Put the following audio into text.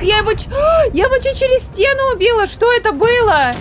Как я его чуть через стену убила? Что это было?